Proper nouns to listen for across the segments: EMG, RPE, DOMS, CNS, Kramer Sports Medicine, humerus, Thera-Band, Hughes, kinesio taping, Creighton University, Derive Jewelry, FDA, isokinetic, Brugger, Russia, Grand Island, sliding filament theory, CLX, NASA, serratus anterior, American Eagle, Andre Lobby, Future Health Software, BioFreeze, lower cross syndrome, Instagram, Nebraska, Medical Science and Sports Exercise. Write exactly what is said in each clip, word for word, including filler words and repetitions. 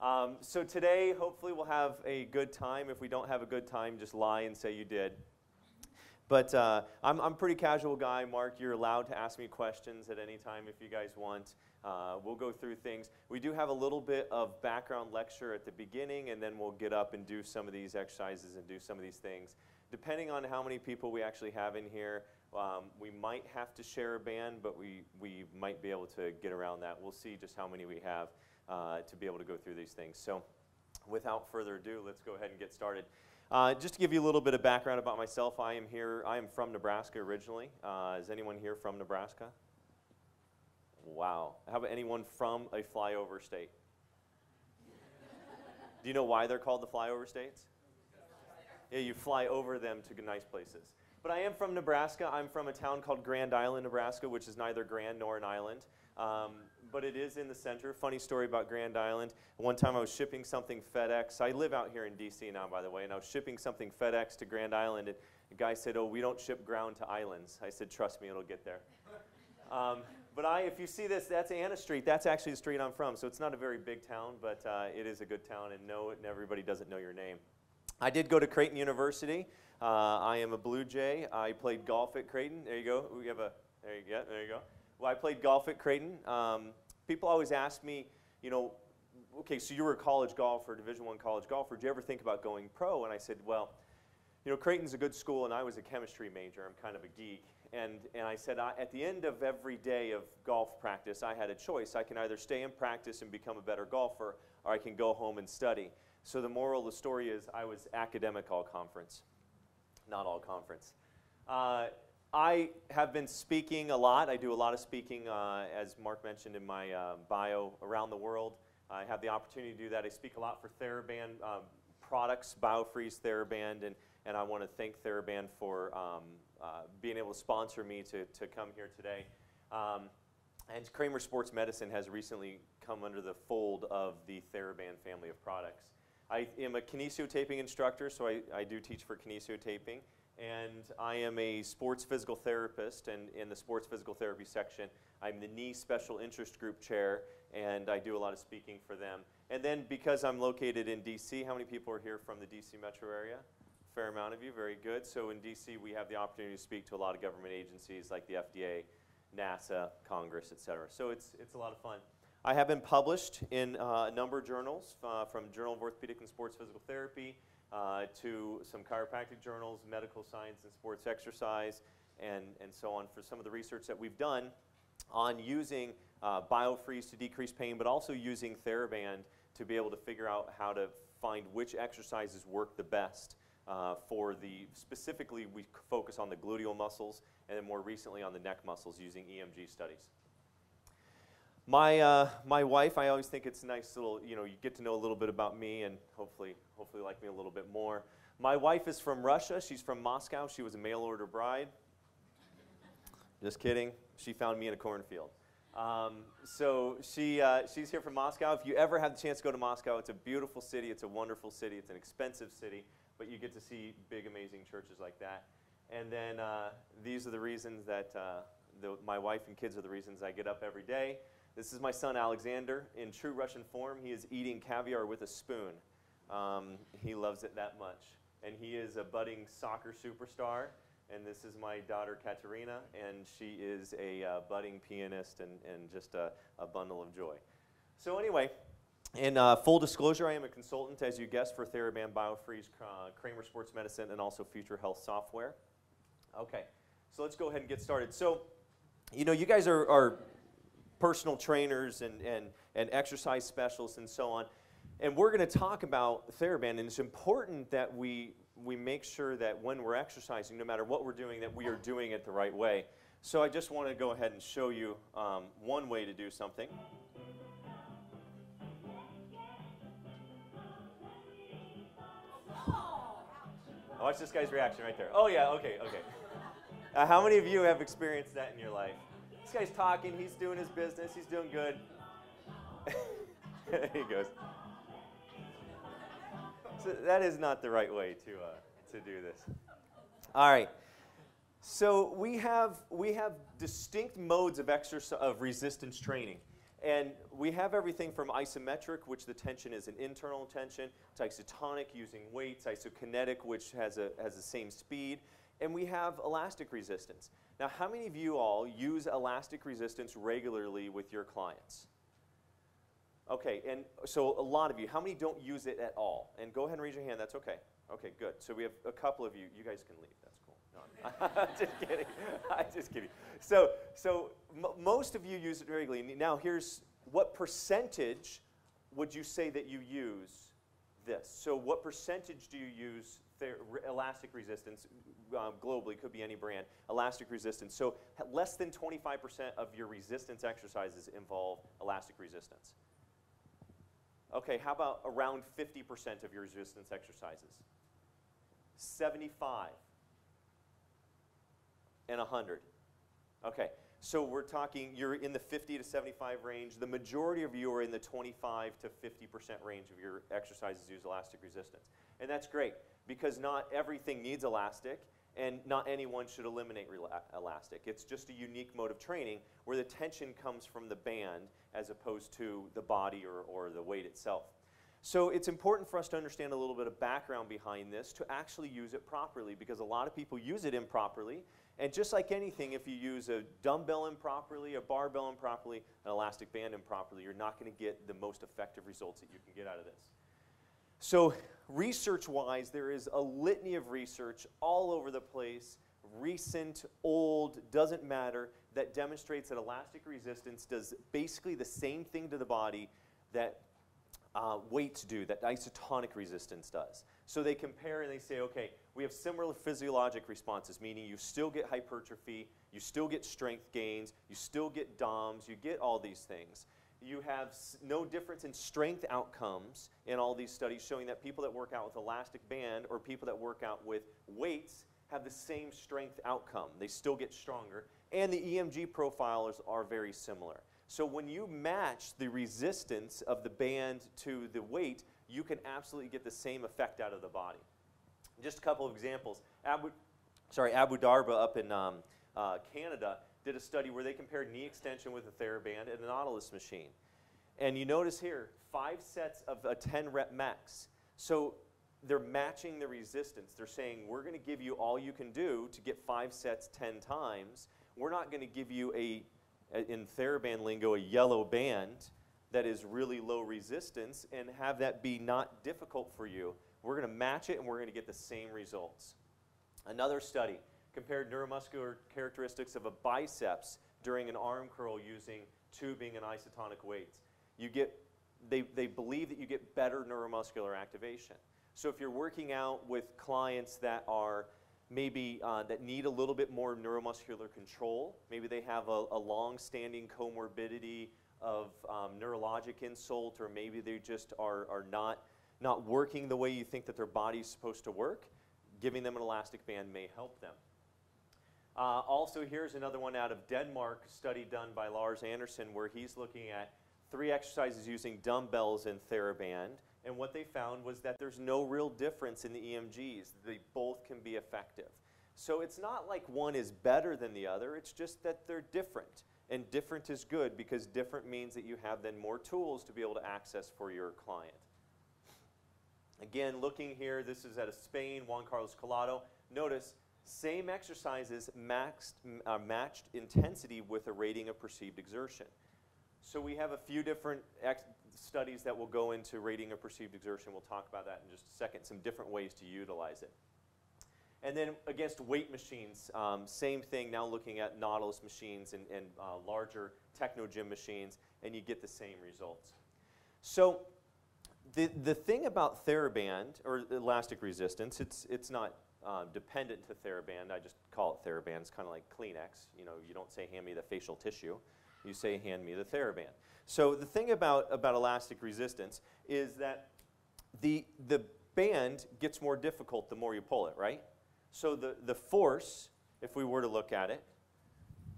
Um, so today, hopefully, we'll have a good time. If we don't have a good time, just lie and say you did. But uh, I'm, I'm a pretty casual guy. Mark, you're allowed to ask me questions at any time if you guys want. Uh, we'll go through things. We do have a little bit of background lecture at the beginning, and then we'll get up and do some of these exercises and do some of these things. Depending on how many people we actually have in here, um, we might have to share a band, but we, we might be able to get around that. We'll see just how many we have uh, to be able to go through these things. So without further ado, let's go ahead and get started. Uh, just to give you a little bit of background about myself, I am here, I am from Nebraska originally. Uh, is anyone here from Nebraska? Wow. How about anyone from a flyover state? Do you know why they're called the flyover states? Yeah, you fly over them to nice places. But I am from Nebraska. I'm from a town called Grand Island, Nebraska, which is neither grand nor an island. Um, but it is in the center. Funny story about Grand Island. One time I was shipping something FedEx. I live out here in D C now, by the way, and I was shipping something FedEx to Grand Island, and the guy said, "Oh, we don't ship ground to islands." I said, "Trust me, it'll get there." um, but I, if you see this, that's Anna Street. That's actually the street I'm from, so it's not a very big town, but uh, it is a good town, and no, everybody doesn't know your name. I did go to Creighton University. Uh, I am a Blue Jay. I played golf at Creighton. There you go. We have a, there you go, there you go. Well, I played golf at Creighton. Um, people always ask me, you know, okay, so you were a college golfer, Division One college golfer. Did you ever think about going pro? And I said, well, you know, Creighton's a good school, and I was a chemistry major. I'm kind of a geek. And, and I said, I, at the end of every day of golf practice, I had a choice. I can either stay in practice and become a better golfer, or I can go home and study. So the moral of the story is I was academic all conference, not all conference. Uh, I have been speaking a lot. I do a lot of speaking, uh, as Mark mentioned in my uh, bio, around the world. I have the opportunity to do that. I speak a lot for Thera-Band um, products, BioFreeze, Thera-Band, and, and I want to thank Thera-Band for um, uh, being able to sponsor me to, to come here today. Um, and Kramer Sports Medicine has recently come under the fold of the Thera-Band family of products. I am a kinesio taping instructor, so I, I do teach for kinesio taping. And I am a sports physical therapist, and in the sports physical therapy section, I'm the knee special interest group chair, and I do a lot of speaking for them. And then because I'm located in D C, how many people are here from the D C metro area? A fair amount of you, very good. So in D C, we have the opportunity to speak to a lot of government agencies like the F D A, NASA, Congress, et cetera. So it's, it's a lot of fun. I have been published in uh, a number of journals, uh, from Journal of Orthopedic and Sports Physical Therapy, Uh, to some chiropractic journals, Medical Science and Sports Exercise, and, and so on, for some of the research that we've done on using uh, BioFreeze to decrease pain, but also using Thera-Band to be able to figure out how to find which exercises work the best uh, for the, specifically we focus on the gluteal muscles, and then more recently on the neck muscles using E M G studies. My, uh, my wife, I always think it's a nice little, you know, you get to know a little bit about me and hopefully, hopefully like me a little bit more. My wife is from Russia. She's from Moscow. She was a mail-order bride. Just kidding. She found me in a cornfield. Um, so she, uh, she's here from Moscow. If you ever have the chance to go to Moscow, it's a beautiful city. It's a wonderful city. It's an expensive city, but you get to see big, amazing churches like that. And then uh, these are the reasons that uh, the, my wife and kids are the reasons I get up every day. This is my son, Alexander. In true Russian form, he is eating caviar with a spoon. Um, he loves it that much. And he is a budding soccer superstar. And this is my daughter, Katerina. And she is a uh, budding pianist and, and just a, a bundle of joy. So anyway, in uh, full disclosure, I am a consultant, as you guessed, for Thera-Band, BioFreeze, uh, Kramer Sports Medicine, and also Future Health Software. Okay, so let's go ahead and get started. So, you know, you guys are... are personal trainers and, and, and exercise specialists and so on. And we're going to talk about Thera-Band, and it's important that we, we make sure that when we're exercising, no matter what we're doing, that we are doing it the right way. So I just want to go ahead and show you um, one way to do something. Watch this guy's reaction right there. Oh yeah, okay, okay. Uh, how many of you have experienced that in your life? This guy's talking, he's doing his business, he's doing good. There he goes. So that is not the right way to, uh, to do this. All right. So we have, we have distinct modes of, of resistance training. And we have everything from isometric, which the tension is an internal tension, to isotonic, using weights, isokinetic, which has, a, has the same speed, and we have elastic resistance. Now, how many of you all use elastic resistance regularly with your clients? Okay, and so a lot of you. How many don't use it at all? And go ahead and raise your hand. That's okay. Okay, good. So we have a couple of you. You guys can leave. That's cool. No, I'm, I'm just kidding. I'm just kidding. So, so m most of you use it regularly. Now, here's what percentage would you say that you use this? So what percentage do you use elastic resistance um, globally? Could be any brand. Elastic resistance. So less than twenty-five percent of your resistance exercises involve elastic resistance. Okay, how about around fifty percent of your resistance exercises? seventy-five and one hundred. Okay, so we're talking, you're in the fifty to seventy-five range. The majority of you are in the twenty-five to fifty percent range of your exercises use elastic resistance. And that's great, because not everything needs elastic, and not anyone should eliminate elastic. It's just a unique mode of training where the tension comes from the band as opposed to the body or, or the weight itself. So it's important for us to understand a little bit of background behind this to actually use it properly, because a lot of people use it improperly. And just like anything, if you use a dumbbell improperly, a barbell improperly, an elastic band improperly, you're not going to get the most effective results that you can get out of this. So research-wise, there is a litany of research all over the place, recent, old, doesn't matter, that demonstrates that elastic resistance does basically the same thing to the body that uh, weights do, that isotonic resistance does. So they compare and they say, okay, we have similar physiologic responses, meaning you still get hypertrophy, you still get strength gains, you still get DOMS, you get all these things. You have no difference in strength outcomes in all these studies showing that people that work out with elastic band or people that work out with weights have the same strength outcome. They still get stronger. And the E M G profiles are very similar. So when you match the resistance of the band to the weight, you can absolutely get the same effect out of the body. Just a couple of examples. Abu, sorry, Abu Dhabi up in um, uh, Canada did a study where they compared knee extension with a Thera-Band and a Nautilus machine. And you notice here, five sets of a ten rep max. So they're matching the resistance. They're saying, we're going to give you all you can do to get five sets ten times. We're not going to give you, a, in Thera-Band lingo, a yellow band that is really low resistance and have that be not difficult for you. We're going to match it, and we're going to get the same results. Another study compared neuromuscular characteristics of a biceps during an arm curl using tubing and isotonic weights. You get, they, they believe that you get better neuromuscular activation. So if you're working out with clients that are maybe uh, that need a little bit more neuromuscular control, maybe they have a, a long-standing comorbidity of um, neurologic insult, or maybe they just are, are not, not working the way you think that their body's supposed to work, giving them an elastic band may help them. Uh, also, here's another one out of Denmark, study done by Lars Andersen, where he's looking at three exercises using dumbbells and Thera-Band, and what they found was that there's no real difference in the E M Gs. They both can be effective. So it's not like one is better than the other, it's just that they're different. And different is good, because different means that you have then more tools to be able to access for your client. Again, looking here, this is out of Spain, Juan Carlos Colado. Notice, same exercises maxed, uh, matched intensity with a rating of perceived exertion. So we have a few different ex studies that will go into rating of perceived exertion. We'll talk about that in just a second, some different ways to utilize it. And then against weight machines, um, same thing, now looking at Nautilus machines and, and uh, larger techno gym machines, and you get the same results. So the, the thing about Thera-Band, or elastic resistance, it's, it's not Um, dependent to Thera-Band. I just call it Thera-Band. It's kind of like Kleenex. You know, you don't say hand me the facial tissue. You say hand me the Thera-Band. So the thing about, about elastic resistance is that the, the band gets more difficult the more you pull it, right? So the, the force, if we were to look at it,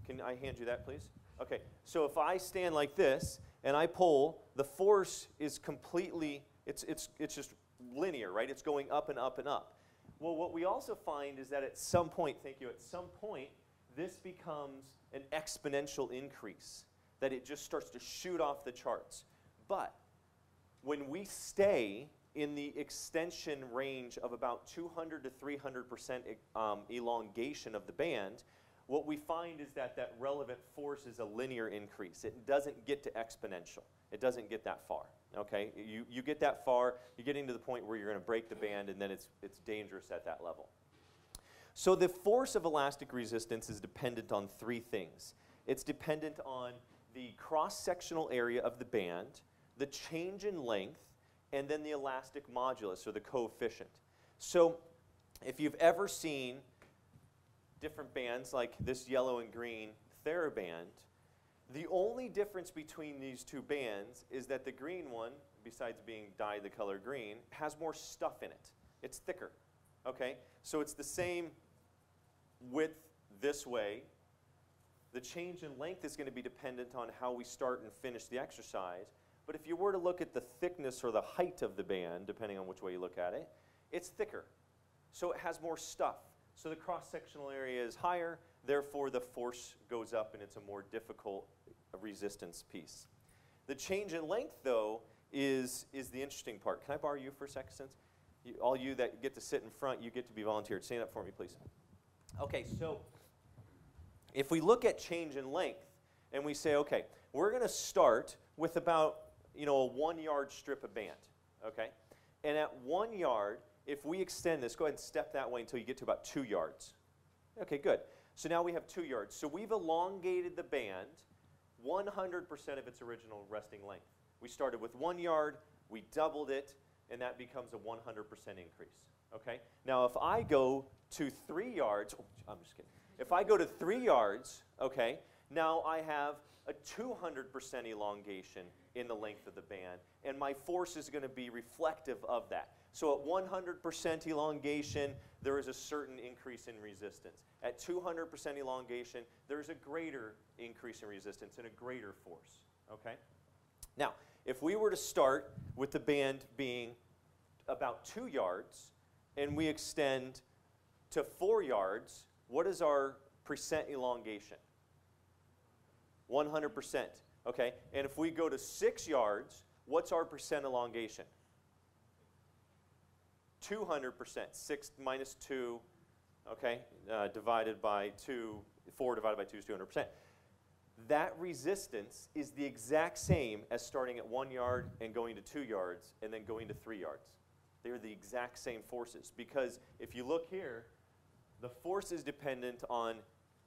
can I hand you that, please? Okay, so if I stand like this and I pull, the force is completely, it's, it's, it's just linear, right? It's going up and up and up. Well, what we also find is that at some point, thank you, at some point, this becomes an exponential increase. that it just starts to shoot off the charts. But when we stay in the extension range of about two hundred to three hundred percent um, elongation of the band, what we find is that that relevant force is a linear increase. It doesn't get to exponential. It doesn't get that far, okay? You, you get that far, you're getting to the point where you're gonna break the band, and then it's, it's dangerous at that level. So the force of elastic resistance is dependent on three things. It's dependent on the cross-sectional area of the band, the change in length, and then the elastic modulus, or the coefficient. So if you've ever seen different bands like this yellow and green Thera-Band, the only difference between these two bands is that the green one, besides being dyed the color green, has more stuff in it. It's thicker, okay? So it's the same width this way. The change in length is going to be dependent on how we start and finish the exercise. But if you were to look at the thickness or the height of the band, depending on which way you look at it, it's thicker. So it has more stuff. So the cross-sectional area is higher, therefore the force goes up and it's a more difficult resistance piece. The change in length, though, is, is the interesting part. Can I borrow you for a second? Since you, all you that get to sit in front, you get to be volunteered. Stand up for me, please. Okay, so if we look at change in length and we say, okay, we're going to start with about, you know, a one-yard strip of band, okay? And at one yard, if we extend this, go ahead and step that way until you get to about two yards. Okay, good. So now we have two yards. So we've elongated the band one hundred percent of its original resting length. We started with one yard, we doubled it, and that becomes a one hundred percent increase. Okay? Now if I go to three yards, oh, I'm just kidding. If I go to three yards, okay, now I have a two hundred percent elongation in the length of the band, and my force is going to be reflective of that. So at one hundred percent elongation, there is a certain increase in resistance. At two hundred percent elongation, there is a greater increase in resistance and a greater force, okay? Now, if we were to start with the band being about two yards and we extend to four yards, what is our percent elongation? one hundred percent, okay? And if we go to six yards, what's our percent elongation? two hundred percent, six minus two, okay, uh, divided by two, four divided by two is two hundred percent. That resistance is the exact same as starting at one yard and going to two yards and then going to three yards. They are the exact same forces, because if you look here, the force is dependent on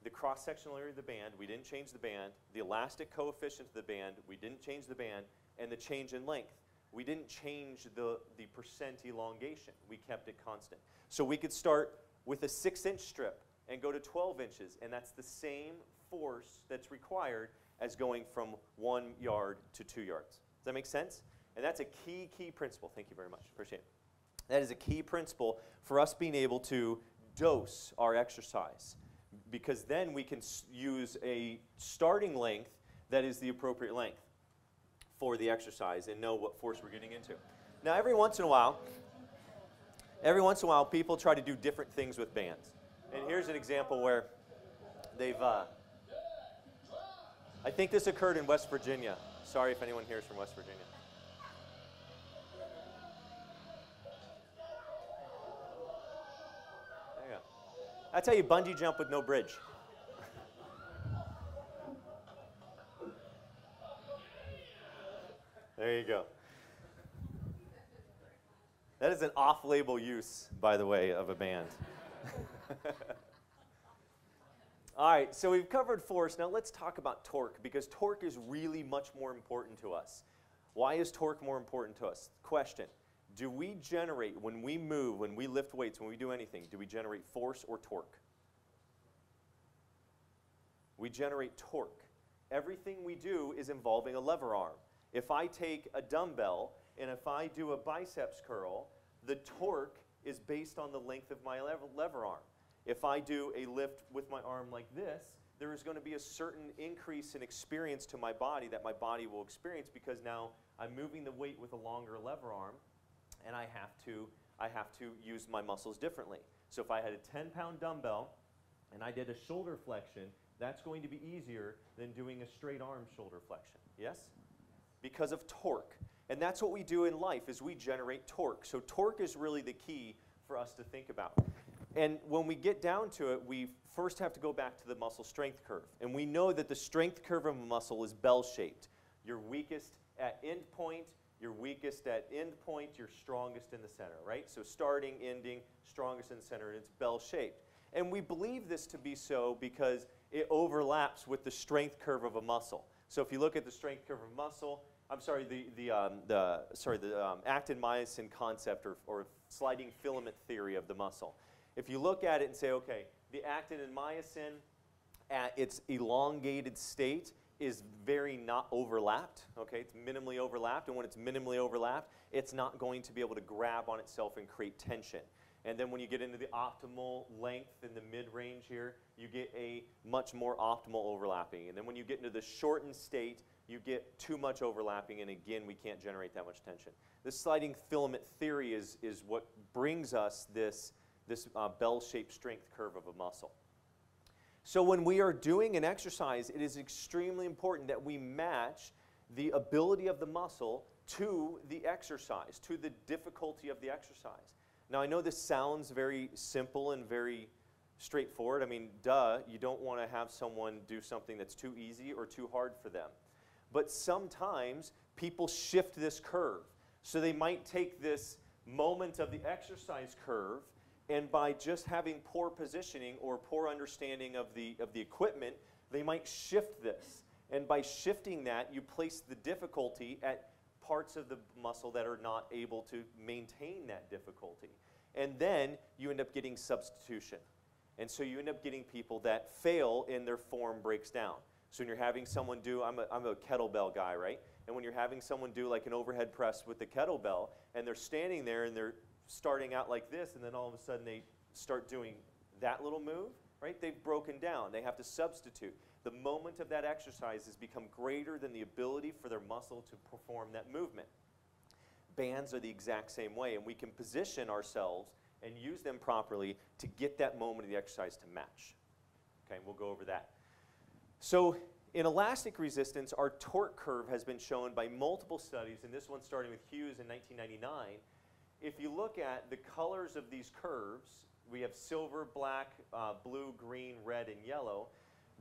the cross-sectional area of the band, we didn't change the band, the elastic coefficient of the band, we didn't change the band, and the change in length. We didn't change the, the percent elongation. We kept it constant. So we could start with a six inch strip and go to twelve inches, and that's the same force that's required as going from one yard to two yards. Does that make sense? And that's a key, key principle. Thank you very much. Appreciate it. That is a key principle for us being able to dose our exercise, because then we can use a starting length that is the appropriate length for the exercise and know what force we're getting into. Now every once in a while, every once in a while people try to do different things with bands. And here's an example where they've, uh, I think this occurred in West Virginia. Sorry if anyone here is from West Virginia. There you go. That's how you bungee jump with no bridge. There you go. That is an off-label use, by the way, of a band. All right, so we've covered force. Now let's talk about torque, because torque is really much more important to us. Why is torque more important to us? Question, do we generate, when we move, when we lift weights, when we do anything, do we generate force or torque? We generate torque. Everything we do is involving a lever arm. If I take a dumbbell and if I do a biceps curl, the torque is based on the length of my lever arm. If I do a lift with my arm like this, there is going to be a certain increase in experience to my body that my body will experience, because now I'm moving the weight with a longer lever arm, and I have to, I have to use my muscles differently. So if I had a ten pound dumbbell and I did a shoulder flexion, that's going to be easier than doing a straight arm shoulder flexion. Yes? Because of torque. And that's what we do in life, is we generate torque. So torque is really the key for us to think about. And when we get down to it, we first have to go back to the muscle strength curve. And we know that the strength curve of a muscle is bell-shaped. You're weakest at end point, you're weakest at end point, you're strongest in the center, right? So starting, ending, strongest in the center, and it's bell-shaped. And we believe this to be so because it overlaps with the strength curve of a muscle. So if you look at the strength curve of muscle, I'm sorry, the, the, um, the, sorry, the um, actin myosin concept or, or sliding filament theory of the muscle. If you look at it and say, okay, the actin and myosin at its elongated state is very not overlapped, okay? It's minimally overlapped, and when it's minimally overlapped, it's not going to be able to grab on itself and create tension. And then when you get into the optimal length in the mid-range here, you get a much more optimal overlapping. And then when you get into the shortened state, you get too much overlapping, and again, we can't generate that much tension. This sliding filament theory is, is what brings us this, this uh, bell-shaped strength curve of a muscle. So when we are doing an exercise, it is extremely important that we match the ability of the muscle to the exercise, to the difficulty of the exercise. Now, I know this sounds very simple and very straightforward. I mean, duh, you don't want to have someone do something that's too easy or too hard for them. But sometimes people shift this curve. So they might take this moment of the exercise curve, and by just having poor positioning or poor understanding of the, of the equipment, they might shift this. And by shifting that, you place the difficulty at parts of the muscle that are not able to maintain that difficulty. And then you end up getting substitution. And so you end up getting people that fail and their form breaks down. So when you're having someone do, I'm a, I'm a kettlebell guy, right? And when you're having someone do like an overhead press with the kettlebell, and they're standing there and they're starting out like this, and then all of a sudden they start doing that little move, right? They've broken down. They have to substitute. The moment of that exercise has become greater than the ability for their muscle to perform that movement. Bands are the exact same way, and we can position ourselves and use them properly to get that moment of the exercise to match. Okay, we'll go over that. So in elastic resistance, our torque curve has been shown by multiple studies, and this one starting with Hughes in nineteen ninety-nine. If you look at the colors of these curves, we have silver, black, uh, blue, green, red, and yellow.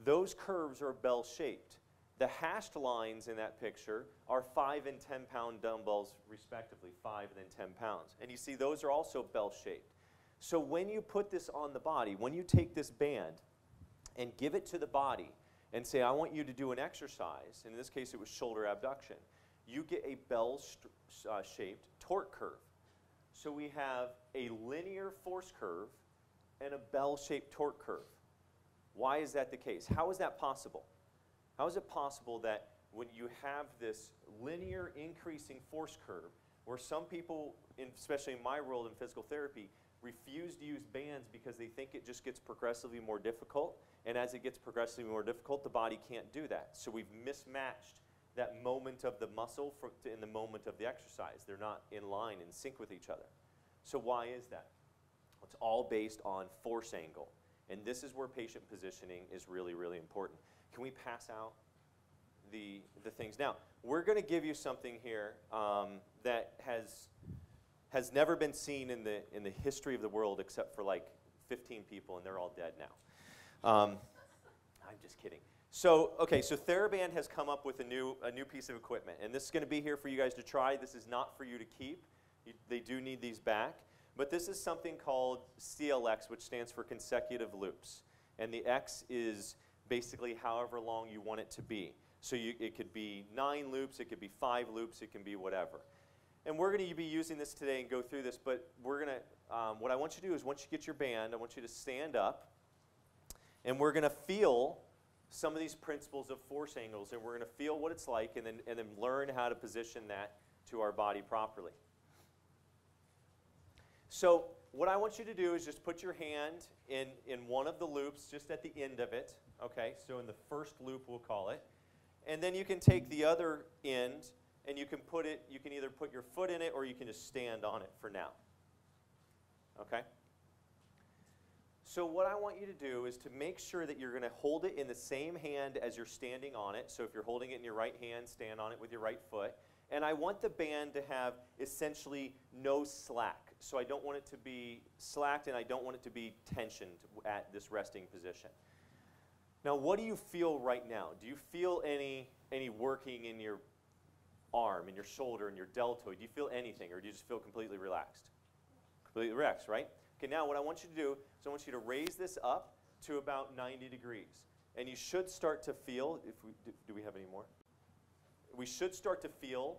Those curves are bell-shaped. The hashed lines in that picture are five and ten pound dumbbells, respectively, five and then ten pounds. And you see those are also bell-shaped. So when you put this on the body, when you take this band and give it to the body and say, I want you to do an exercise, and in this case it was shoulder abduction, you get a bell-shaped torque curve. So we have a linear force curve and a bell-shaped torque curve. Why is that the case? How is that possible? How is it possible that when you have this linear increasing force curve, where some people, in, especially in my world in physical therapy, refuse to use bands because they think it just gets progressively more difficult, and as it gets progressively more difficult, the body can't do that. So we've mismatched that moment of the muscle for, in the moment of the exercise. They're not in line, in sync with each other. So why is that? It's all based on force angle. And this is where patient positioning is really, really important. Can we pass out the, the things? Now, we're going to give you something here um, that has, has never been seen in the, in the history of the world except for like fifteen people, and they're all dead now. Um, I'm just kidding. So, okay, so Thera-Band has come up with a new, a new piece of equipment. And this is going to be here for you guys to try. This is not for you to keep. You, they do need these back. But this is something called C L X, which stands for consecutive loops. And the X is basically however long you want it to be. So you, it could be nine loops, it could be five loops, it can be whatever. And we're going to be using this today and go through this, but we're going to, um, what I want you to do is once you get your band, I want you to stand up, and we're going to feel some of these principles of force angles, and we're going to feel what it's like and then, and then learn how to position that to our body properly. So what I want you to do is just put your hand in, in one of the loops, just at the end of it, okay? So in the first loop, we'll call it. And then you can take the other end and you can put it, you can either put your foot in it or you can just stand on it for now, okay? So what I want you to do is to make sure that you're going to hold it in the same hand as you're standing on it. So if you're holding it in your right hand, stand on it with your right foot. And I want the band to have essentially no slack. So I don't want it to be slacked and I don't want it to be tensioned at this resting position. Now, what do you feel right now? Do you feel any, any working in your arm, in your shoulder, in your deltoid? Do you feel anything, or do you just feel completely relaxed? Completely relaxed, right? Okay, now what I want you to do is I want you to raise this up to about ninety degrees. And you should start to feel, if we, do, do we have any more? We should start to feel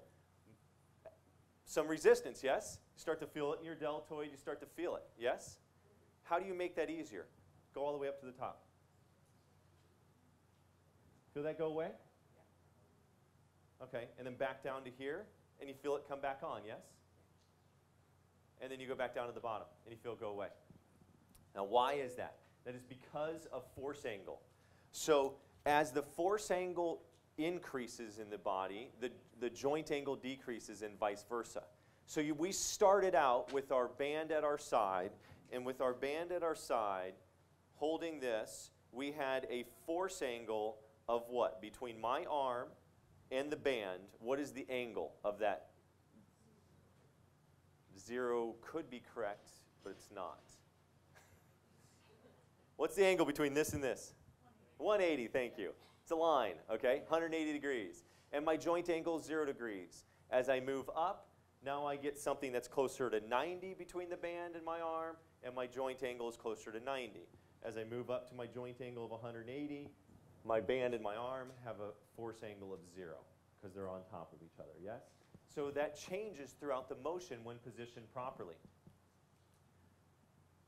some resistance, yes? You start to feel it in your deltoid, you start to feel it, yes? How do you make that easier? Go all the way up to the top. Feel that go away? Okay, and then back down to here, and you feel it come back on, yes? And then you go back down to the bottom, and you feel it go away. Now, why is that? That is because of force angle. So as the force angle increases in the body, the, the joint angle decreases and vice versa. So you, we started out with our band at our side, and with our band at our side, holding this, we had a force angle of what? Between my arm and the band, what is the angle of that? Zero could be correct, but it's not. What's the angle between this and this? one eighty, thank you. It's a line, okay? one hundred eighty degrees. And my joint angle is zero degrees. As I move up, now I get something that's closer to ninety between the band and my arm, and my joint angle is closer to ninety. As I move up to my joint angle of one hundred eighty, my band and my arm have a force angle of zero because they're on top of each other, yes? So that changes throughout the motion when positioned properly.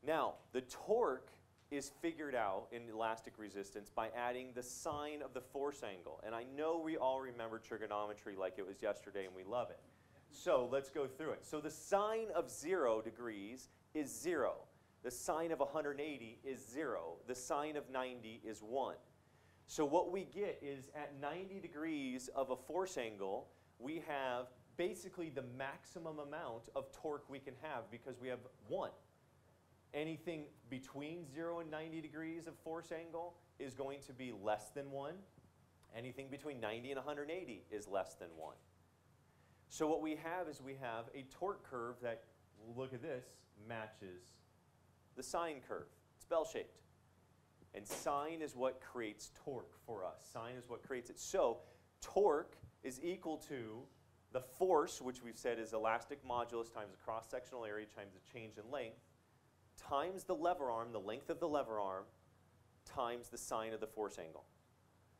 Now, the torque is figured out in elastic resistance by adding the sine of the force angle. And I know we all remember trigonometry like it was yesterday and we love it. So let's go through it. So the sine of zero degrees is zero. The sine of one hundred eighty is zero. The sine of ninety is one. So what we get is at ninety degrees of a force angle, we have basically the maximum amount of torque we can have because we have one. Anything between zero and ninety degrees of force angle is going to be less than one. Anything between ninety and one hundred eighty is less than one. So what we have is we have a torque curve that, look at this, matches the sine curve. It's bell-shaped. And sine is what creates torque for us. Sine is what creates it. So torque is equal to the force, which we've said is elastic modulus times the cross-sectional area times the change in length, times the lever arm, the length of the lever arm, times the sine of the force angle.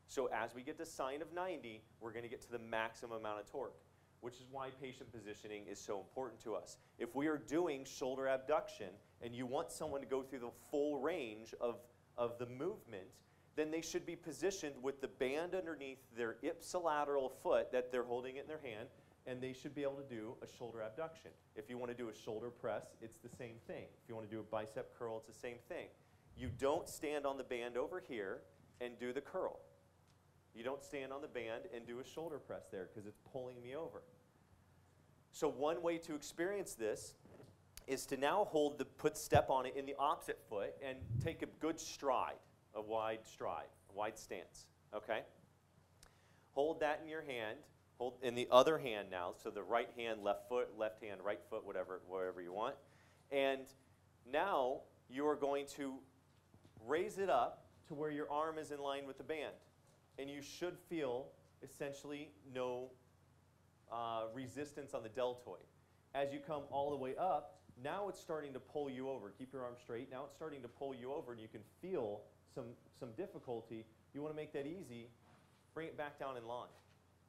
So as we get to sine of ninety, we're going to get to the maximum amount of torque, which is why patient positioning is so important to us. If we are doing shoulder abduction and you want someone to go through the full range of, of the movement, then they should be positioned with the band underneath their ipsilateral foot that they're holding it in their hand, and they should be able to do a shoulder abduction. If you want to do a shoulder press, it's the same thing. If you want to do a bicep curl, it's the same thing. You don't stand on the band over here and do the curl. You don't stand on the band and do a shoulder press there because it's pulling me over. So one way to experience this is to now hold the put step on it in the opposite foot and take a good stride, a wide stride, a wide stance, okay? Hold that in your hand. Hold in the other hand now, so the right hand, left foot, left hand, right foot, whatever, wherever you want. And now you are going to raise it up to where your arm is in line with the band. And you should feel essentially no uh, resistance on the deltoid. As you come all the way up, now it's starting to pull you over. Keep your arm straight. Now it's starting to pull you over, and you can feel some, some difficulty. You want to make that easy. Bring it back down in line.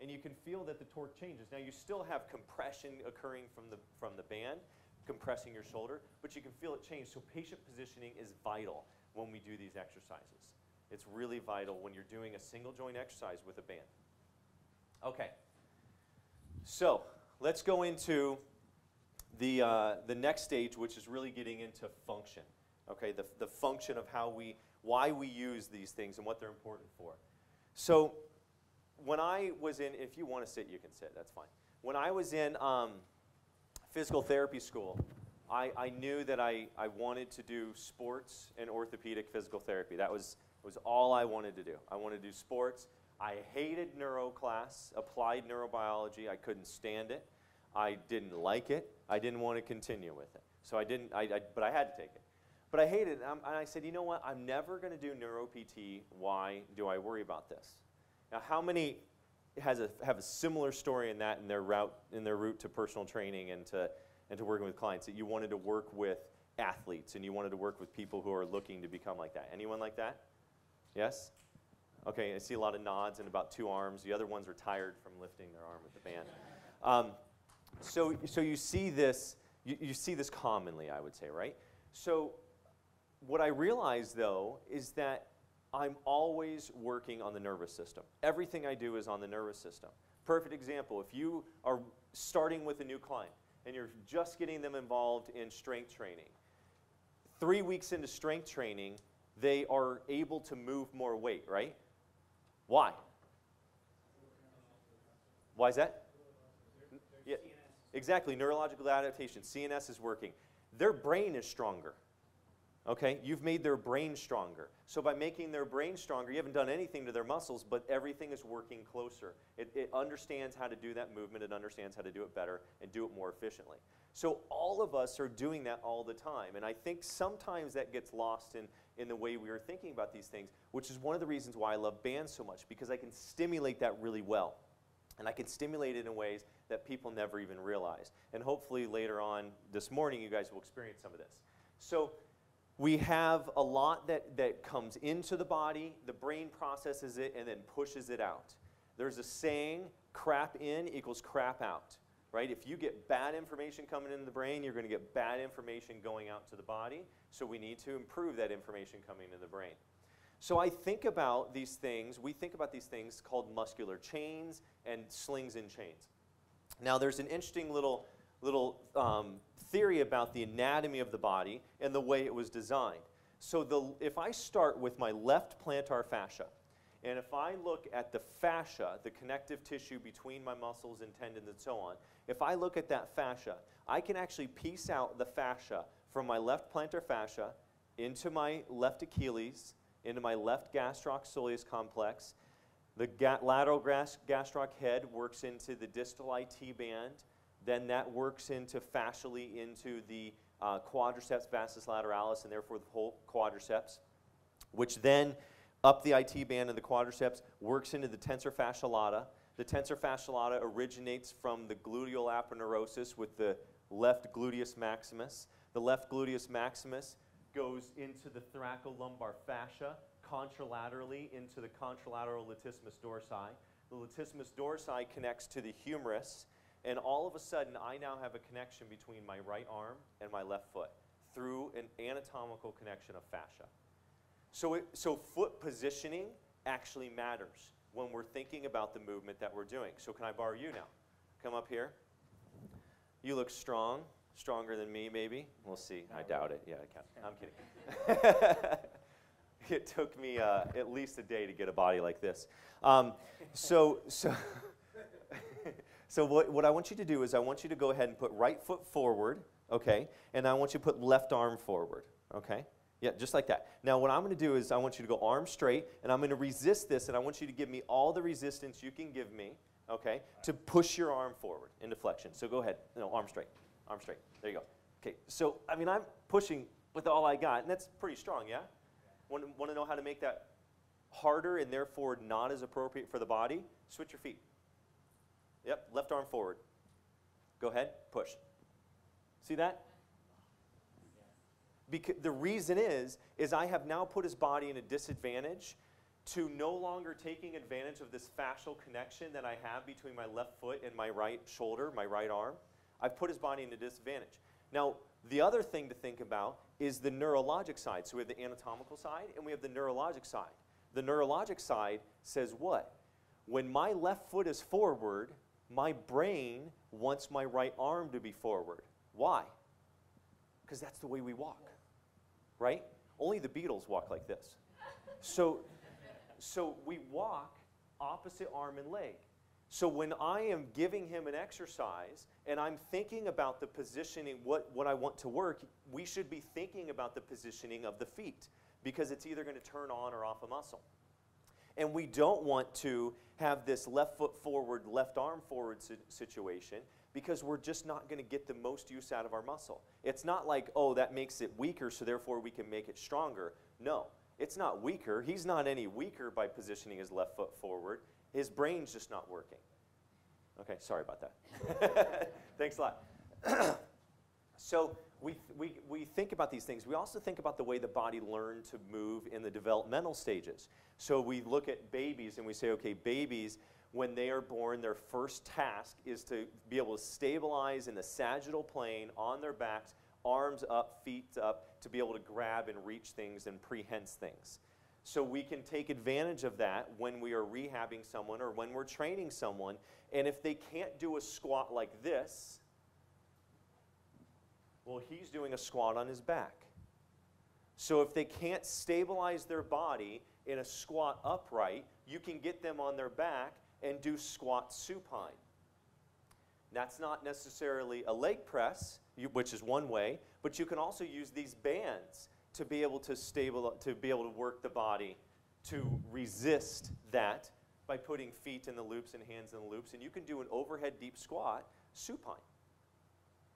And you can feel that the torque changes. Now you still have compression occurring from the, from the band, compressing your shoulder, but you can feel it change. So patient positioning is vital when we do these exercises. It's really vital when you're doing a single joint exercise with a band. Okay, so let's go into the, uh, the next stage, which is really getting into function. Okay, the, the function of how we, why we use these things and what they're important for. So when I was in, if you want to sit, you can sit, that's fine. When I was in um, physical therapy school, I, I knew that I, I wanted to do sports and orthopedic physical therapy. That was, was all I wanted to do. I wanted to do sports. I hated neuro class, applied neurobiology. I couldn't stand it. I didn't like it. I didn't want to continue with it. So I didn't, I, I, but I had to take it. But I hated it, and, and I said, you know what? I'm never going to do neuro P T. Why do I worry about this? Now, how many has a, have a similar story in that in their route, in their route to personal training and to, and to working with clients, that you wanted to work with athletes and you wanted to work with people who are looking to become like that? Anyone like that? Yes? Okay, I see a lot of nods and about two arms. The other ones are tired from lifting their arm with the band. Um, so, so you see this, you, you see this commonly, I would say, right? So what I realized, though, is that I'm always working on the nervous system. Everything I do is on the nervous system. Perfect example, if you are starting with a new client and you're just getting them involved in strength training, three weeks into strength training, they are able to move more weight, right? Why? Why is that? Yeah, exactly, neurological adaptation. C N S is working. Their brain is stronger. Okay, you've made their brain stronger. So by making their brain stronger, you haven't done anything to their muscles, but everything is working closer. It, it understands how to do that movement. It understands how to do it better and do it more efficiently. So all of us are doing that all the time. And I think sometimes that gets lost in, in the way we are thinking about these things, which is one of the reasons why I love bands so much, because I can stimulate that really well. And I can stimulate it in ways that people never even realize. And hopefully later on this morning, you guys will experience some of this. So we have a lot that, that comes into the body, the brain processes it, and then pushes it out. There's a saying, crap in equals crap out, right? If you get bad information coming into the brain, you're going to get bad information going out to the body, so we need to improve that information coming into the brain. So I think about these things, we think about these things called muscular chains and slings and chains. Now there's an interesting little little um, theory about the anatomy of the body and the way it was designed. So the, if I start with my left plantar fascia, and if I look at the fascia, the connective tissue between my muscles and tendons and so on, if I look at that fascia, I can actually piece out the fascia from my left plantar fascia into my left Achilles, into my left gastroc-soleus complex. The ga lateral gastroc head works into the distal I T band. Then that works into fascially into the uh, quadriceps vastus lateralis, and therefore the whole quadriceps, which then up the I T band of the quadriceps works into the tensor fasciolata. The tensor fasciolata originates from the gluteal aponeurosis with the left gluteus maximus. The left gluteus maximus goes into the thoracolumbar fascia, contralaterally into the contralateral latissimus dorsi. The latissimus dorsi connects to the humerus. And all of a sudden, I now have a connection between my right arm and my left foot through an anatomical connection of fascia. So, it, so foot positioning actually matters when we're thinking about the movement that we're doing. So can I borrow you now? Come up here. You look strong, stronger than me maybe. We'll see. I doubt it. Yeah, I can. I'm kidding. It took me uh, at least a day to get a body like this. Um, so, so So what, what I want you to do is I want you to go ahead and put right foot forward, okay? And I want you to put left arm forward, okay? Yeah, just like that. Now what I'm going to do is I want you to go arm straight, and I'm going to resist this, and I want you to give me all the resistance you can give me, okay, to push your arm forward into flexion. So go ahead. No, arm straight. Arm straight. There you go. Okay, so, I mean, I'm pushing with all I got, and that's pretty strong, yeah? Want, want to know how to make that harder and therefore not as appropriate for the body? Switch your feet. Yep, left arm forward. Go ahead, push. See that? Because the reason is, is I have now put his body in a disadvantage to no longer taking advantage of this fascial connection that I have between my left foot and my right shoulder, my right arm. I've put his body in a disadvantage. Now, the other thing to think about is the neurologic side. So we have the anatomical side and we have the neurologic side. The neurologic side says what? When my left foot is forward, my brain wants my right arm to be forward. Why? Because that's the way we walk, right? Only the Beatles walk like this. So, so we walk opposite arm and leg. So when I am giving him an exercise and I'm thinking about the positioning, what, what I want to work, we should be thinking about the positioning of the feet because it's either going to turn on or off a muscle. And we don't want to have this left foot forward, left arm forward si- situation because we're just not going to get the most use out of our muscle. It's not like, oh, that makes it weaker, so therefore we can make it stronger. No, it's not weaker. He's not any weaker by positioning his left foot forward. His brain's just not working. Okay, sorry about that. Thanks a lot. So we, we, we think about these things. We also think about the way the body learned to move in the developmental stages. So we look at babies and we say, okay, babies, when they are born, their first task is to be able to stabilize in the sagittal plane on their backs, arms up, feet up, to be able to grab and reach things and prehend things. So we can take advantage of that when we are rehabbing someone or when we're training someone. And if they can't do a squat like this, well, he's doing a squat on his back. So if they can't stabilize their body in a squat upright, you can get them on their back and do squat supine. That's not necessarily a leg press, which is one way, but you can also use these bands to be able to stable, to be able to work the body to resist that by putting feet in the loops and hands in the loops, and you can do an overhead deep squat supine.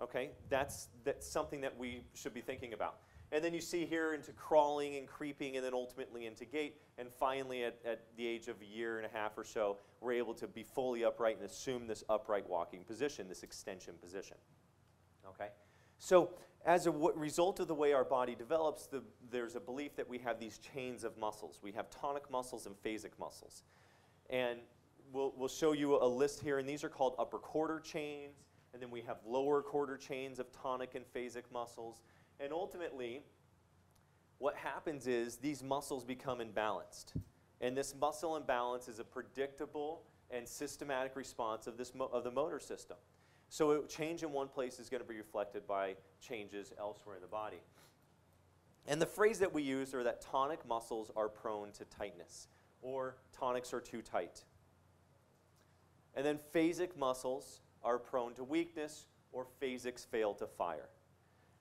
Okay, that's that's something that we should be thinking about. And then you see here into crawling and creeping, and then ultimately into gait, and finally at, at the age of a year and a half or so, we're able to be fully upright and assume this upright walking position, this extension position. Okay, so as a w result of the way our body develops, the, there's a belief that we have these chains of muscles. We have tonic muscles and phasic muscles. And we'll, we'll show you a list here, and these are called upper quarter chains, and then we have lower quarter chains of tonic and phasic muscles. And ultimately, what happens is these muscles become imbalanced. And this muscle imbalance is a predictable and systematic response of, this mo of the motor system. So a change in one place is going to be reflected by changes elsewhere in the body. And the phrase that we use are that tonic muscles are prone to tightness, or tonics are too tight. And then phasic muscles are prone to weakness, or phasics fail to fire.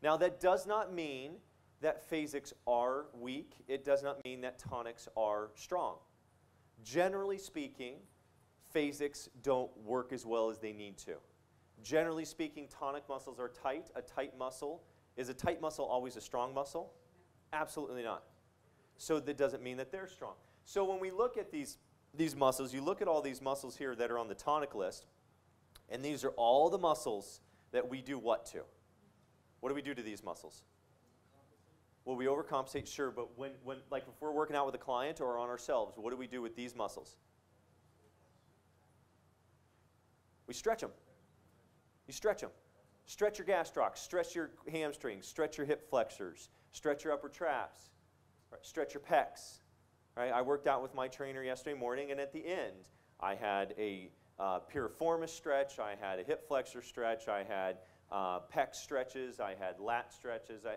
Now that does not mean that phasics are weak. It does not mean that tonics are strong. Generally speaking, phasics don't work as well as they need to. Generally speaking, tonic muscles are tight. A tight muscle, is a tight muscle always a strong muscle? Absolutely not. So that doesn't mean that they're strong. So when we look at these, these muscles, you look at all these muscles here that are on the tonic list, and these are all the muscles that we do what to? What do we do to these muscles? Well, we overcompensate, sure, but when, when, like if we're working out with a client or on ourselves, what do we do with these muscles? We stretch them. You stretch them. Stretch your gastroc, stretch your hamstrings, stretch your hip flexors, stretch your upper traps, right? Stretch your pecs. Right? I worked out with my trainer yesterday morning, and at the end, I had a uh, piriformis stretch, I had a hip flexor stretch, I had uh, pec stretches, I had lat stretches. I,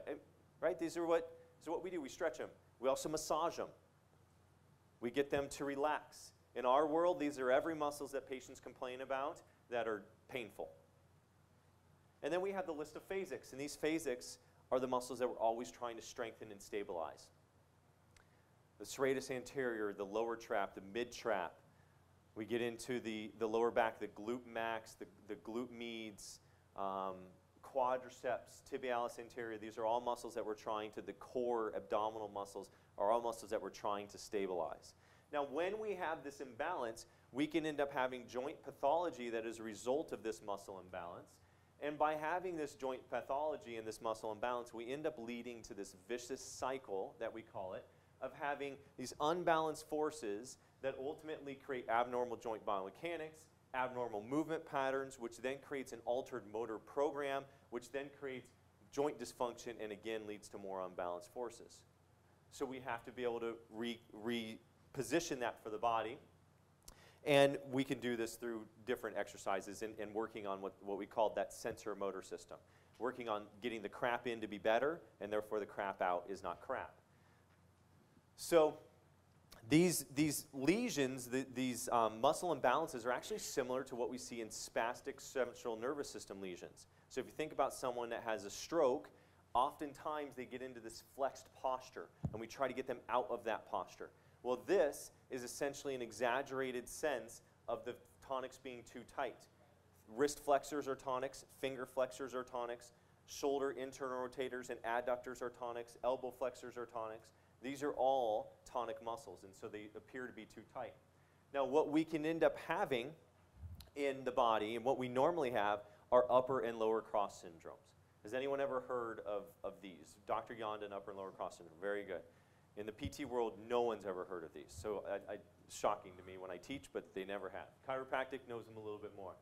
right? These are what, so what we do. We stretch them. We also massage them. We get them to relax. In our world, these are every muscles that patients complain about that are painful. And then we have the list of phasics, and these phasics are the muscles that we're always trying to strengthen and stabilize. The serratus anterior, the lower trap, the mid trap. We get into the, the lower back, the glute max, the, the glute medius, um, quadriceps, tibialis anterior. These are all muscles that we're trying to, the core abdominal muscles are all muscles that we're trying to stabilize. Now when we have this imbalance, we can end up having joint pathology that is a result of this muscle imbalance. And by having this joint pathology and this muscle imbalance, we end up leading to this vicious cycle, that we call it, of having these unbalanced forces that ultimately create abnormal joint biomechanics, abnormal movement patterns, which then creates an altered motor program, which then creates joint dysfunction and again leads to more unbalanced forces. So we have to be able to re reposition that for the body. And we can do this through different exercises and, and working on what, what we call that sensor motor system. Working on getting the crap in to be better, and therefore the crap out is not crap. So These, these lesions, the, these um, muscle imbalances are actually similar to what we see in spastic central nervous system lesions. So if you think about someone that has a stroke, oftentimes they get into this flexed posture, and we try to get them out of that posture. Well, this is essentially an exaggerated sense of the tonics being too tight. Wrist flexors are tonics, finger flexors are tonics, shoulder internal rotators and adductors are tonics, elbow flexors are tonics. These are all tonic muscles, and so they appear to be too tight. Now, what we can end up having in the body, and what we normally have, are upper and lower cross syndromes. Has anyone ever heard of, of these? Doctor Yondan, upper and lower cross syndrome, very good. In the P T world, no one's ever heard of these, so I, I, shocking to me when I teach, but they never have. Chiropractic knows them a little bit more.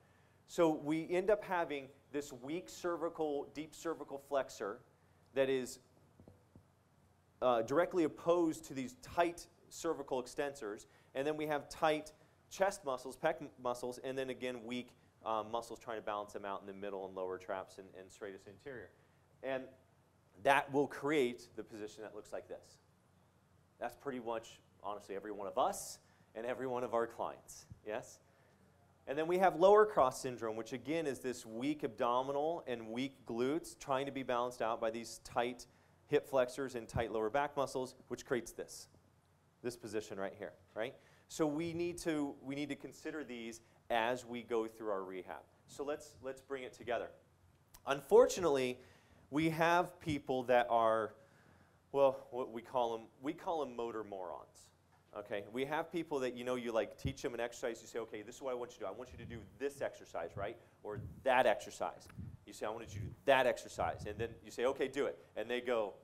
So we end up having this weak cervical, deep cervical flexor that is Uh, directly opposed to these tight cervical extensors, and then we have tight chest muscles, pec muscles, and then again weak um, muscles trying to balance them out in the middle and lower traps and, and serratus anterior. And that will create the position that looks like this. That's pretty much, honestly, every one of us and every one of our clients, yes? And then we have lower cross syndrome, which again is this weak abdominal and weak glutes trying to be balanced out by these tight hip flexors and tight lower back muscles, which creates this, this position right here, right? So we need to, we need to consider these as we go through our rehab. So let's, let's bring it together. Unfortunately, we have people that are, well, what we call them, we call them motor morons, okay? We have people that, you know, you like teach them an exercise, you say, okay, this is what I want you to do. I want you to do this exercise, right? Or that exercise. You say, I wanted you to do that exercise. And then you say, okay, do it. And they go,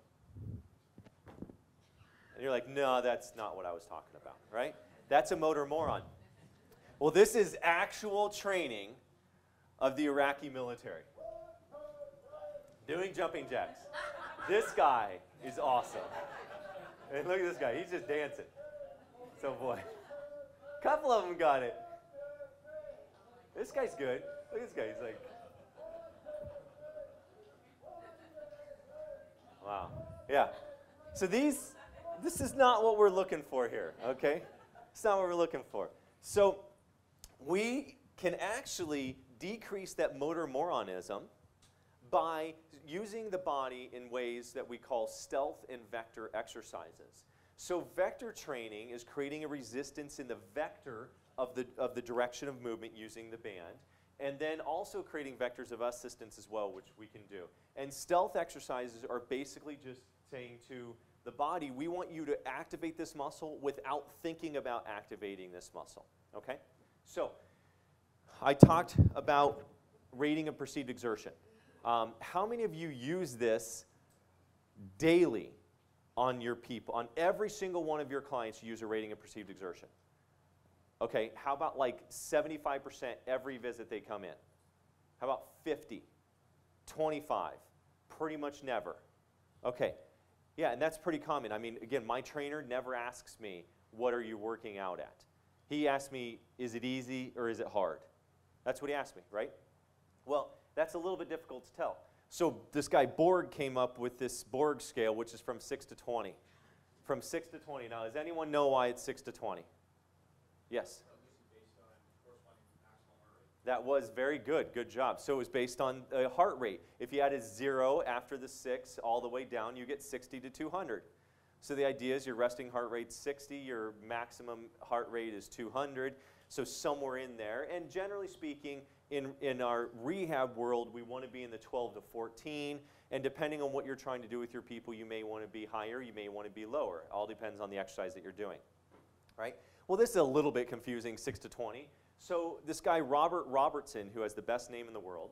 and you're like, no, that's not what I was talking about, right? That's a motor moron. Well, this is actual training of the Iraqi military. Doing jumping jacks. This guy is awesome. And look at this guy, he's just dancing. So boy, a couple of them got it. This guy's good. Look at this guy, he's like, wow. Yeah. So these, this is not what we're looking for here, okay? It's not what we're looking for. So we can actually decrease that motor moronism by using the body in ways that we call stealth and vector exercises. So vector training is creating a resistance in the vector of the, of the direction of movement using the band, and then also creating vectors of assistance as well, which we can do. And stealth exercises are basically just saying to the body, we want you to activate this muscle without thinking about activating this muscle, okay? So I talked about rating of perceived exertion. Um, how many of you use this daily on your people? On every single one of your clients, you use a rating of perceived exertion. Okay, how about like seventy-five percent every visit they come in? How about fifty? twenty-five? Pretty much never. Okay, yeah, and that's pretty common. I mean, again, my trainer never asks me, what are you working out at? He asks me, is it easy or is it hard? That's what he asked me, right? Well, that's a little bit difficult to tell. So this guy Borg came up with this Borg scale, which is from six to twenty. From six to twenty. Now, does anyone know why it's six to twenty? Yes? That was very good. Good job. So it was based on uh, heart rate. If you add a zero after the six all the way down, you get sixty to two hundred. So the idea is your resting heart rate's sixty, your maximum heart rate is two hundred, so somewhere in there. And generally speaking, in, in our rehab world, we want to be in the twelve to fourteen. And depending on what you're trying to do with your people, you may want to be higher, you may want to be lower. It all depends on the exercise that you're doing, right? Well, this is a little bit confusing, six to twenty. So this guy, Robert Robertson, who has the best name in the world,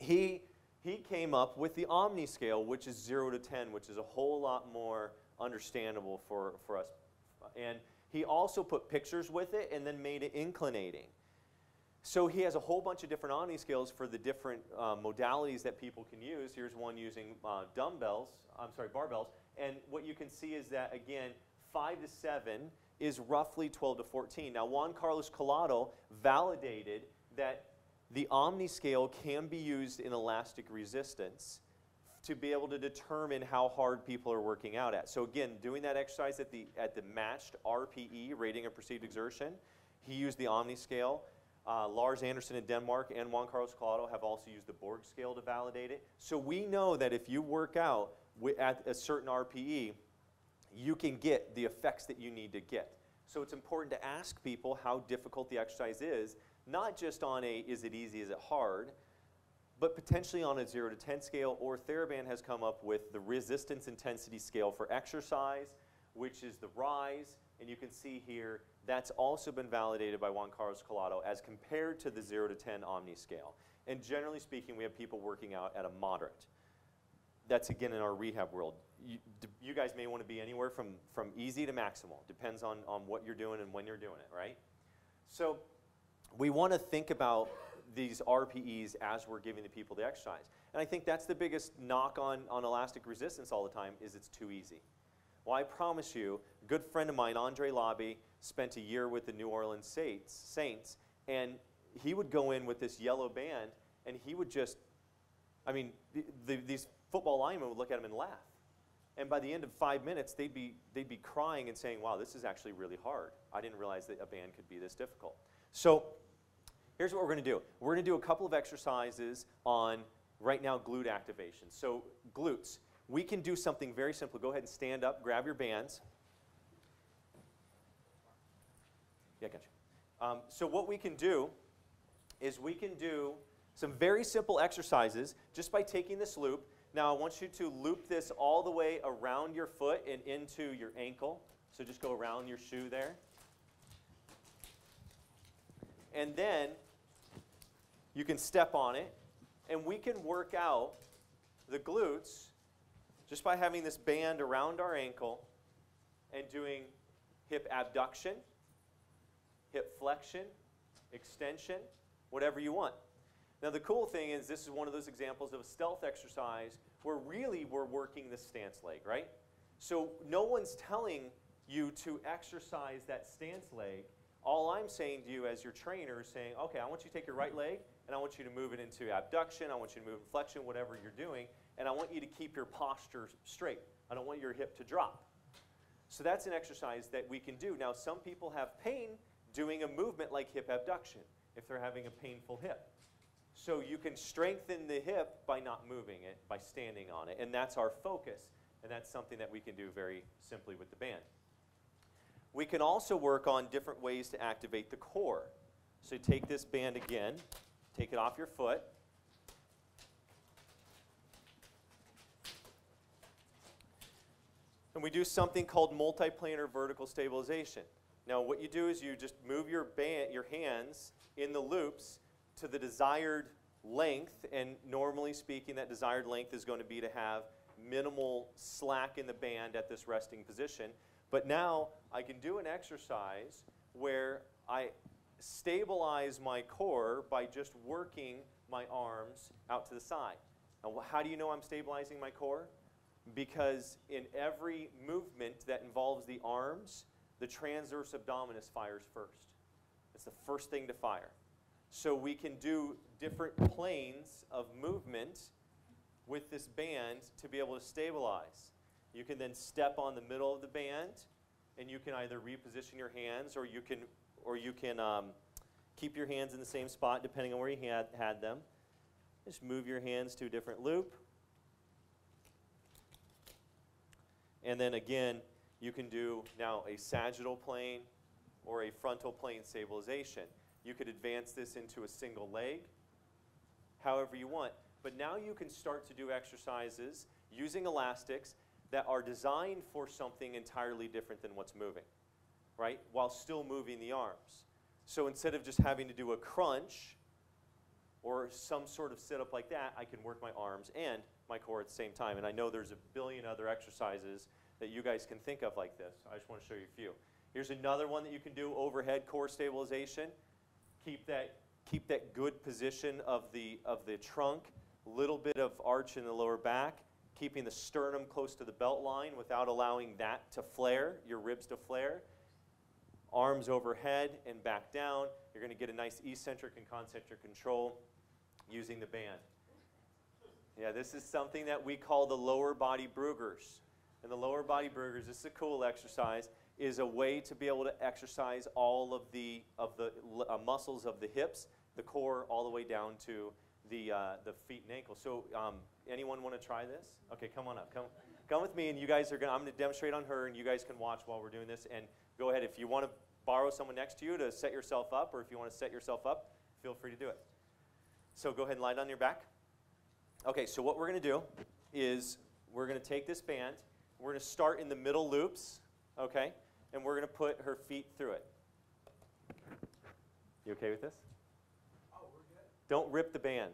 he, he came up with the Omni Scale, which is zero to ten, which is a whole lot more understandable for, for us. And he also put pictures with it and then made it inclinating. So he has a whole bunch of different Omni Scales for the different uh, modalities that people can use. Here's one using uh, dumbbells, I'm sorry, barbells. And what you can see is that, again, five to seven is roughly twelve to fourteen. Now, Juan Carlos Colado validated that the Omni Scale can be used in elastic resistance to be able to determine how hard people are working out at. So again, doing that exercise at the, at the matched R P E, rating of perceived exertion, he used the Omni Scale. Uh, Lars Anderson in Denmark and Juan Carlos Colado have also used the Borg scale to validate it. So we know that if you work out at a certain R P E, you can get the effects that you need to get. So it's important to ask people how difficult the exercise is, not just on a is it easy, is it hard, but potentially on a zero to ten scale, or Thera-Band has come up with the resistance intensity scale for exercise, which is the RISE, and you can see here that's also been validated by Juan Carlos Colado as compared to the zero to ten Omni scale. And generally speaking, we have people working out at a moderate. That's again in our rehab world. You, you guys may want to be anywhere from, from easy to maximal. Depends on, on what you're doing and when you're doing it, right? So we want to think about these R P Es as we're giving the people the exercise. And I think that's the biggest knock on, on elastic resistance all the time is it's too easy. Well, I promise you, a good friend of mine, Andre Lobby, spent a year with the New Orleans Saints, Saints, and he would go in with this yellow band, and he would just, I mean, the, the, these football linemen would look at him and laugh. And by the end of five minutes, they'd be, they'd be crying and saying, wow, this is actually really hard. I didn't realize that a band could be this difficult. So here's what we're going to do. We're going to do a couple of exercises on, right now, glute activation. So glutes. We can do something very simple. Go ahead and stand up, grab your bands. Yeah, gotcha. Um, so what we can do is we can do some very simple exercises just by taking this loop. Now I want you to loop this all the way around your foot and into your ankle. So just go around your shoe there. And then you can step on it. And we can work out the glutes just by having this band around our ankle and doing hip abduction, hip flexion, extension, whatever you want. Now the cool thing is this is one of those examples of a stealth exercise where really we're working the stance leg, right? So no one's telling you to exercise that stance leg. All I'm saying to you as your trainer is saying, okay, I want you to take your right leg and I want you to move it into abduction, I want you to move it in flexion, whatever you're doing. And I want you to keep your posture straight. I don't want your hip to drop. So that's an exercise that we can do. Now, some people have pain doing a movement like hip abduction if they're having a painful hip. So you can strengthen the hip by not moving it, by standing on it. And that's our focus. And that's something that we can do very simply with the band. We can also work on different ways to activate the core. So take this band again, take it off your foot. And we do something called multiplanar vertical stabilization. Now what you do is you just move your, band, your hands in the loops to the desired length, and normally speaking that desired length is going to be to have minimal slack in the band at this resting position. But now I can do an exercise where I stabilize my core by just working my arms out to the side. Now how do you know I'm stabilizing my core? Because in every movement that involves the arms, the transverse abdominis fires first. It's the first thing to fire. So we can do different planes of movement with this band to be able to stabilize. You can then step on the middle of the band, and you can either reposition your hands, or you can, or you can um, keep your hands in the same spot depending on where you had, had them. Just move your hands to a different loop. And then again, you can do now a sagittal plane or a frontal plane stabilization. You could advance this into a single leg, however you want. But now you can start to do exercises using elastics that are designed for something entirely different than what's moving, right? While still moving the arms. So instead of just having to do a crunch or some sort of sit-up like that, I can work my arms and my core at the same time. And I know there's a billion other exercises that you guys can think of like this. I just want to show you a few. Here's another one that you can do, overhead core stabilization. Keep that, keep that good position of the, of the trunk, little bit of arch in the lower back, keeping the sternum close to the belt line without allowing that to flare, your ribs to flare. Arms overhead and back down. You're going to get a nice eccentric and concentric control using the band. Yeah, this is something that we call the lower body Brugger's. And the lower body Brugger's, this is a cool exercise, is a way to be able to exercise all of the, of the uh, muscles of the hips, the core, all the way down to the, uh, the feet and ankles. So um, anyone want to try this? Okay, come on up. Come, come with me, and you guys are going to, I'm going to demonstrate on her, and you guys can watch while we're doing this. And go ahead, if you want to borrow someone next to you to set yourself up, or if you want to set yourself up, feel free to do it. So go ahead and lie on your back. Okay, so what we're going to do is we're going to take this band, we're going to start in the middle loops, okay, and we're going to put her feet through it. You okay with this? Oh, we're good. Don't rip the band.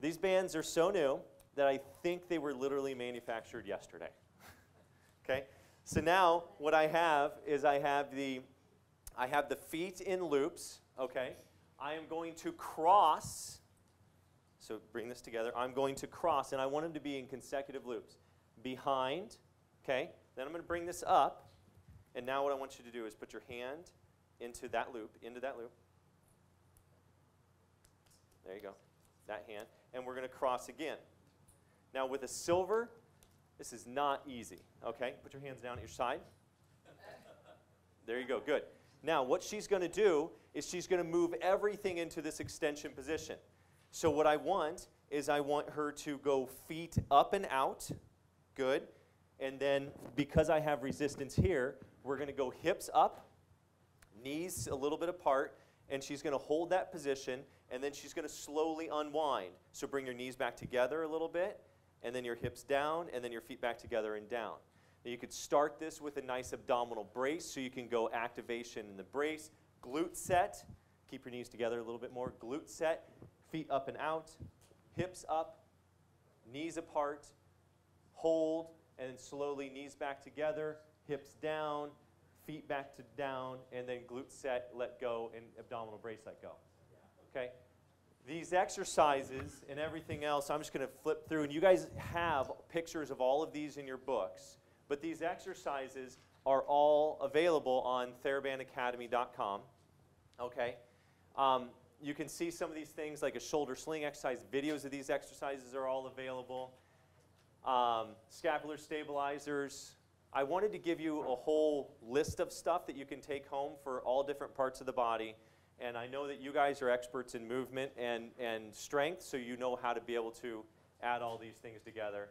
These bands are so new that I think they were literally manufactured yesterday. Okay, so now what I have is I have the, I have the feet in loops, okay. I am going to cross. So bring this together. I'm going to cross, and I want them to be in consecutive loops. Behind, okay? Then I'm going to bring this up, and now what I want you to do is put your hand into that loop, into that loop. There you go, that hand. And we're going to cross again. Now with a silver, this is not easy, okay? Put your hands down at your side. There you go, good. Now what she's going to do is she's going to move everything into this extension position. So what I want is I want her to go feet up and out, good, and then because I have resistance here, we're going to go hips up, knees a little bit apart, and she's going to hold that position, and then she's going to slowly unwind. So bring your knees back together a little bit, and then your hips down, and then your feet back together and down. Now you could start this with a nice abdominal brace, so you can go activation in the brace, glute set, keep your knees together a little bit more, glute set, feet up and out, hips up, knees apart, hold, and then slowly knees back together, hips down, feet back to down, and then glute set, let go, and abdominal brace, let go. Okay? These exercises and everything else, I'm just going to flip through, and you guys have pictures of all of these in your books, but these exercises are all available on thera band academy dot com. Okay? Um, You can see some of these things like a shoulder sling exercise. Videos of these exercises are all available. Um, scapular stabilizers. I wanted to give you a whole list of stuff that you can take home for all different parts of the body. And I know that you guys are experts in movement and, and strength, so you know how to be able to add all these things together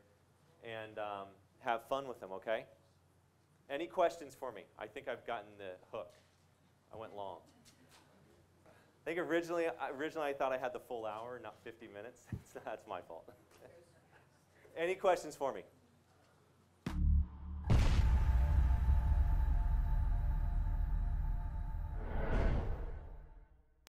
and um, have fun with them, okay? Any questions for me? I think I've gotten the hook. I went long. I think originally, originally I thought I had the full hour, not fifty minutes. That's my fault. Any questions for me?